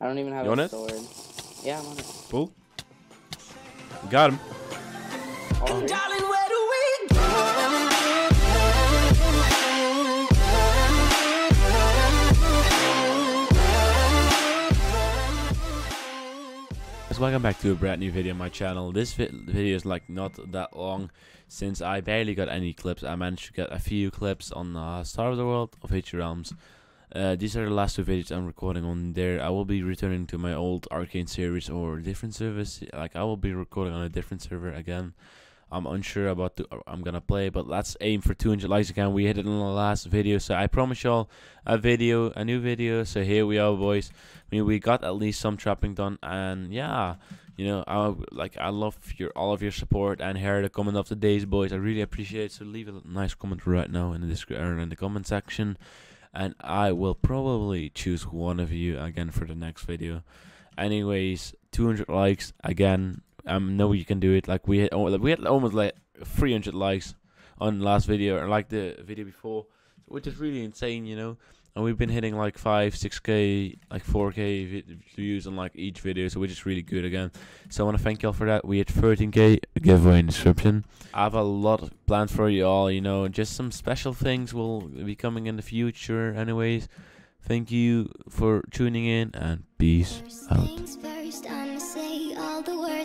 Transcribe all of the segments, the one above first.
I don't even have a sword. Yeah, I'm on it. Cool. Got him. Welcome back to a brand new video on my channel. This video is like not that long, since I barely got any clips. I managed to get a few clips on Star of the World of H Realms. These are the last two videos I'm recording on there. I will be returning to my old Arcane series or different service. Like I will be recording on a different server again. I'm unsure about I'm gonna play, but let's aim for 200 likes again. We hit it in the last video, so I promise y'all a new video. So here we are, boys. I mean, we got at least some trapping done, and yeah, you know, I love all of your support. And here are the comment of the days, boys. I really appreciate it. So leave a nice comment right now in the description, in the comment section, and I will probably choose one of you again for the next video. Anyways, 200 likes again. No, you can do it. Like we had almost like 300 likes on the last video and like the video before, which is really insane, you know. And we've been hitting like 5, 6K, like 4K views on like each video, so which is really good again. So I want to thank y'all for that. We had 13K giveaway in the description. I have a lot planned for y'all, you know. Just some special things will be coming in the future. Anyways, thank you for tuning in and peace out.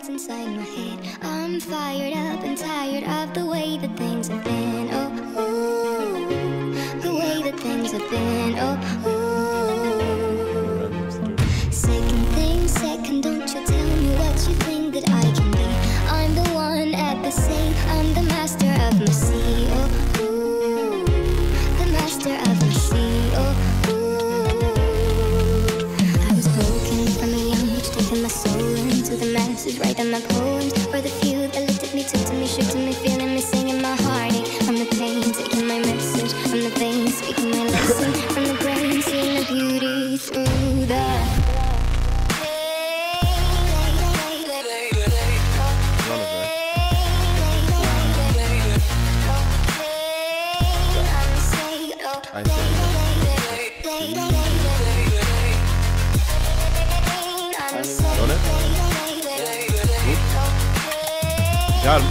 Inside my head, I'm fired up and tired of the way that things have been. Oh, ooh, the way that things have been. Oh, ooh. Second thing, second, don't you tell me what you think that I can be. I'm the one at the same, I'm the master of my sea. Oh, ooh, the master of my sea. Oh, ooh. I was broken from a young age, taking my soul into the masses, right? My poems were the few that looked at me, took to me, shook to me, feeling me, singing my heartache. From the pain, taking my message, from the pain, speaking my lesson, from the brain, seeing the beauty through the got him.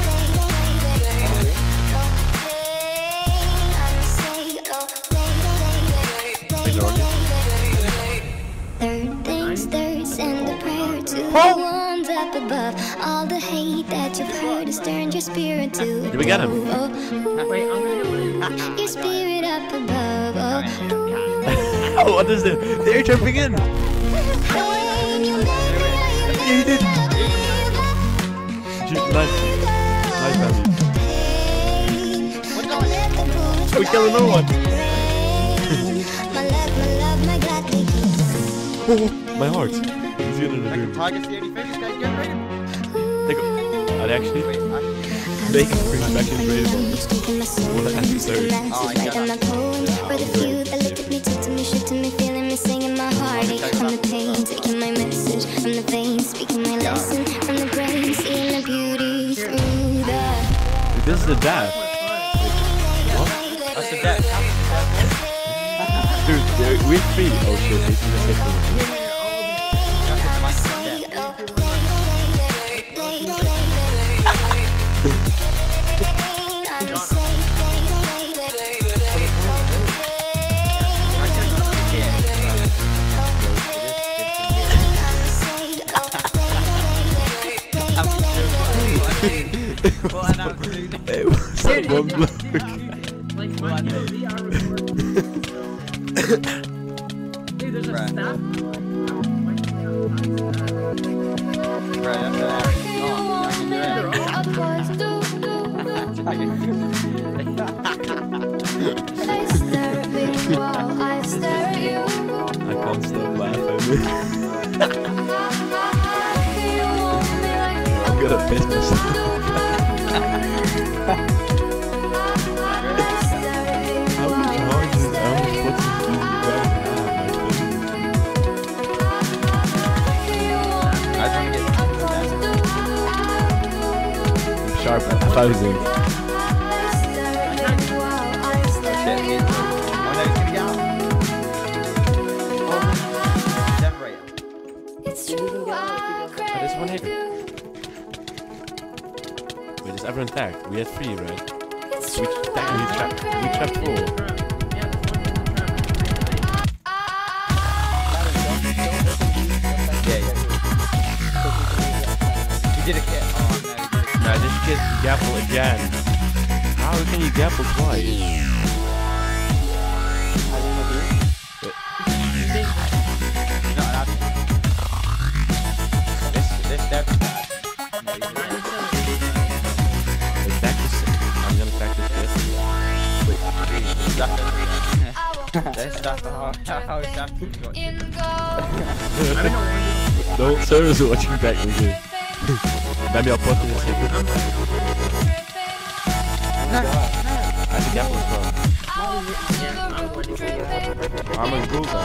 Third things, third, send a prayer to the ones up above. All the hate that you've heard has turned your spirit to. Did we get him? Your spirit up above. Oh, what is this? They're jumping in. He did. Nice family. Are we killing no one? Oh, my heart. He's gonna do it. They go. Are they actually? They can bring back in the what an episode. Oh, I got this is the dad. What? That's the dad. Dude, we're free. Oh shit, this is the I can't stop laughing. I'm good at business. Sharp at 1,000. one hit. Wait, is everyone tagged? We had 3, right? So we tagged 4. Did it get on? No, this kid's gapple again. How can you gapple twice? I don't know, dude. Not happening. This definitely bad. I'm gonna practice this. Wait, that's not how it's happening. I don't know. No, Sarah's watching back with you. Maybe I'll put this in. No, I think that was wrong. I'm in Google.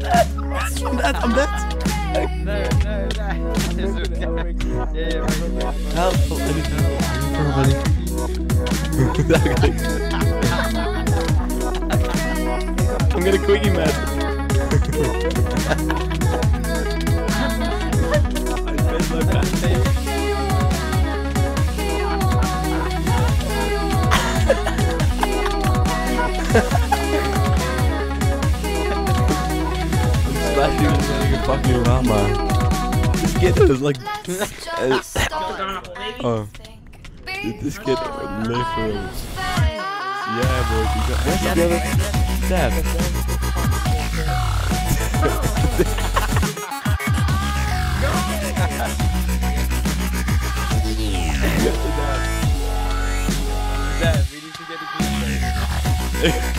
I'm dead. No. Help! Everybody. I'm gonna quickie, man. I'm fucking around, man. This kid is like. Oh. Dude, this kid literally. Yeah, bro. Where's the other step? Dad, we need to get a good place.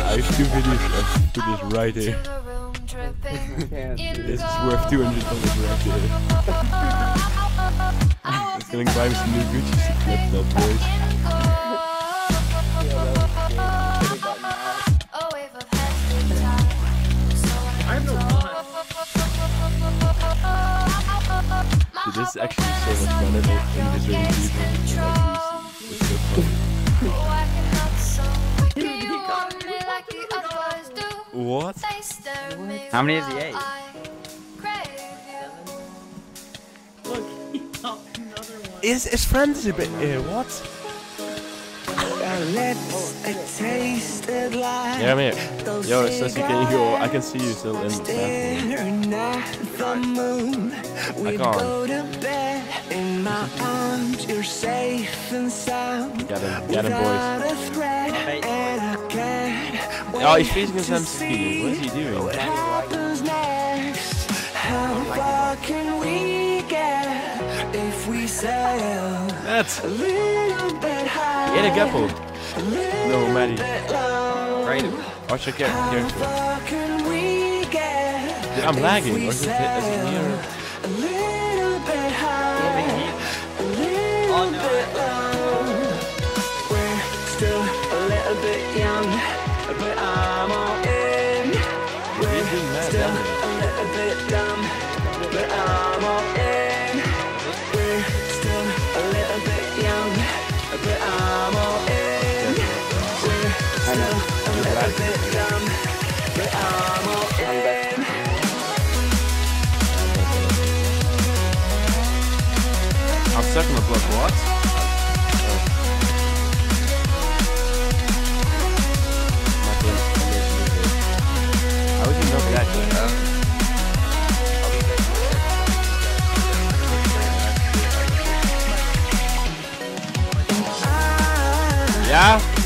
I have 2 videos of this right here. This is worth $200 right here. It's gonna buy me some new Gucci clips though, boys. I have no plan. Dude, this is actually so much fun. I think this really deep. It's so fun. What? How many is he ate? Look, he popped another one. His friends a bit here, what? Yeah, I'm here. Yo, it's Susie, can you go? I can see you still in the bathroom. I can't. My arms, you're safe and sound. Get him, boys. Oh, he's facing his MCP. What is he doing? What happens next? How far can we get if we sail? That's a little bit high. Get a gapple. No, Maddie. Right. Watch your character. Dude, I'm lagging. Or is it near? I'm stuck in the block, what? I would not know that, yeah?